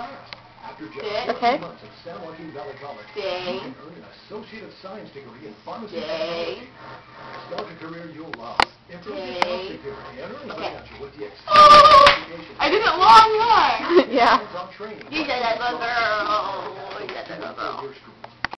Okay. Day. Day. Okay. I did it long. Yeah. You said I love her.